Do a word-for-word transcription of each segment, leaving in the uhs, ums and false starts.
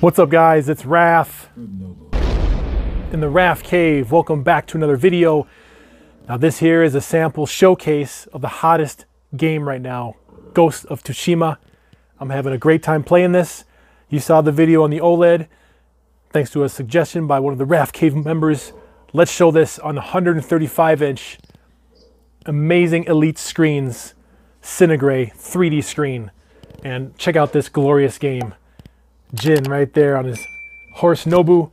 What's up guys, it's R A F in the R A F Cave. Welcome back to another video. Now this here is a sample showcase of the hottest game right now, Ghost of Tsushima. I'm having a great time playing this. You saw the video on the OLED. Thanks to a suggestion by one of the R A F Cave members, let's show this on one hundred thirty-five inch amazing elite screens, Cinegrey three D screen. And check out this glorious game. Jin right there on his horse Nobu,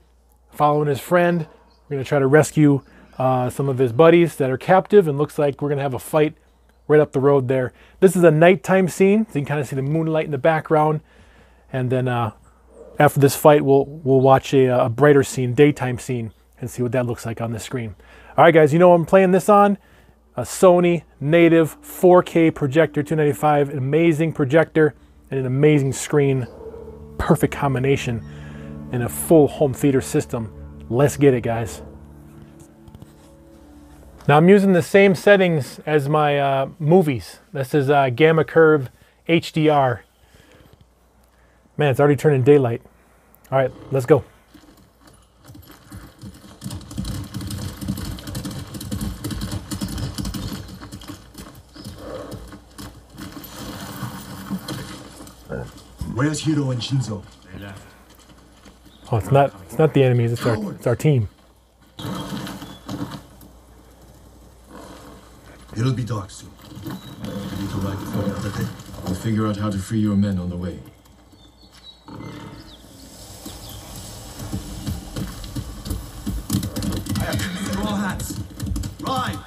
following his friend. We're gonna try to rescue uh, some of his buddies that are captive, and looks like we're gonna have a fight right up the road there. This is a nighttime scene, so you can kind of see the moonlight in the background. And then uh, after this fight, we'll we'll watch a, a brighter scene, daytime scene, and see what that looks like on the screen. All right, guys, you know what I'm playing this on? A Sony native four K projector, two ninety-five, an amazing projector and an amazing screen. Perfect combination in a full home theater system. Let's get it, guys. Now I'm using the same settings as my uh, movies. This is uh, gamma curve H D R. Man, it's already turning daylight. All right, let's go. Where's Hiro and Shinzo? They left. Oh, it's not it's not the enemies, it's our it's our team. It'll be dark soon. We need to ride before the other day. We'll figure out how to free your men on the way. I have to be raw hats. Ride!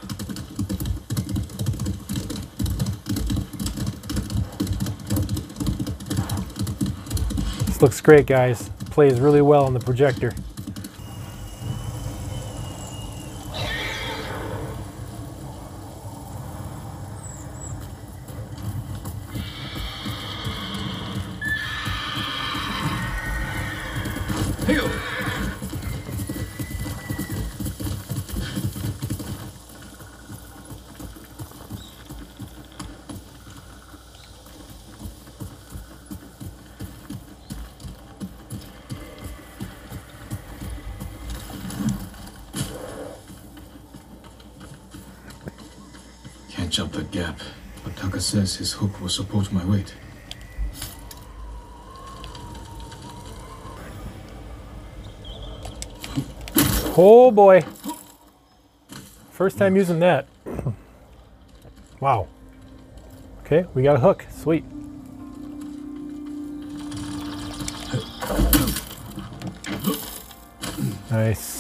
Looks great, guys. Plays really well on the projector. Jump that gap, but Taka says his hook will support my weight. Oh boy. First time using that. Wow. Okay, we got a hook. Sweet. Nice.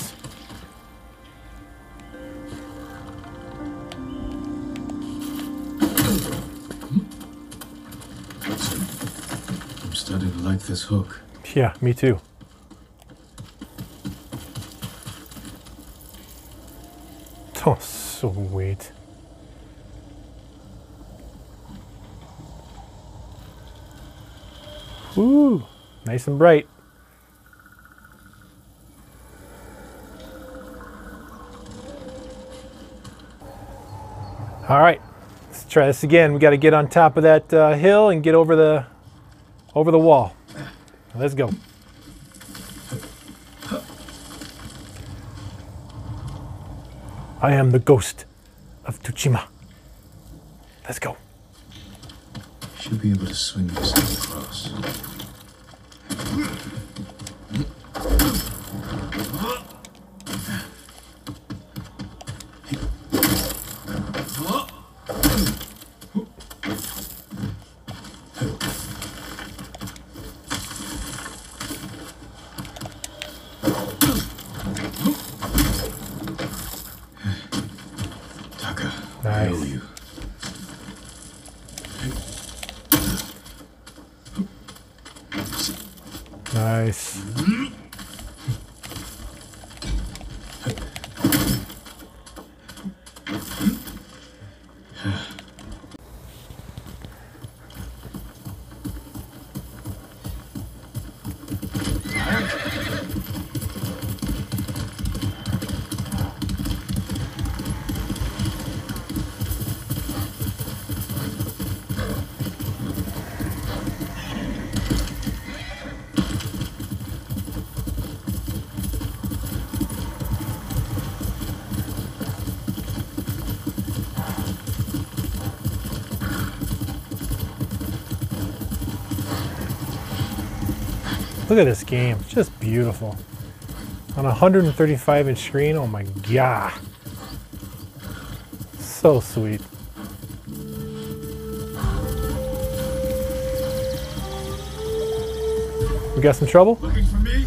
Like this hook. Yeah, me too. Oh, sweet. Ooh, nice and bright. All right, let's try this again. We got to get on top of that uh, hill and get over the over the wall. Let's go. I am the Ghost of Tsushima. Let's go. Should be able to swing this thing across. Nice. Look at this game, it's just beautiful. On a one hundred thirty-five inch screen, oh my god. So sweet. We got some trouble? Looking for me?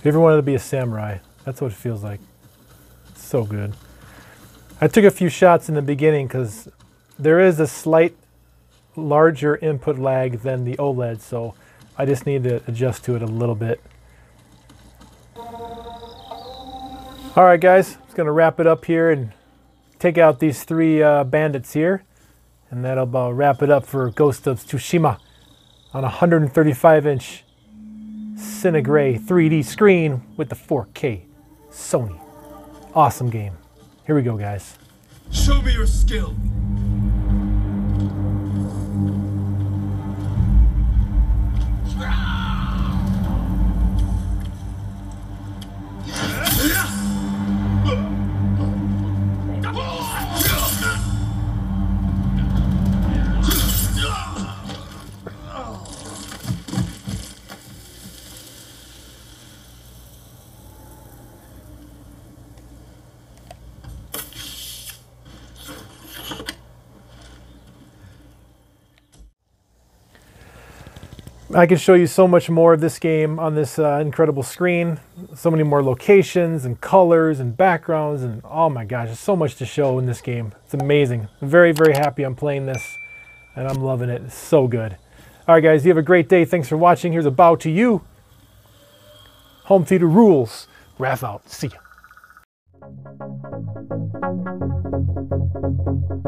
If you ever wanted to be a samurai, that's what it feels like. It's so good. I took a few shots in the beginning because there is a slight larger input lag than the OLED, so I just need to adjust to it a little bit. All right, guys, it's gonna wrap it up here and take out these three uh, bandits here, and that'll about wrap it up for Ghost of Tsushima on a one hundred thirty-five inch Cinegrey three D screen with the four K Sony. Awesome game. Here we go, guys. Show me your skill. I can show you so much more of this game on this uh, incredible screen. So many more locations and colors and backgrounds, and oh my gosh, there's so much to show in this game. It's amazing. I'm very, very happy I'm playing this, and I'm loving it. It's so good. All right, guys, you have a great day. Thanks for watching. Here's a bow to you. Home theater rules. R A F out. See ya.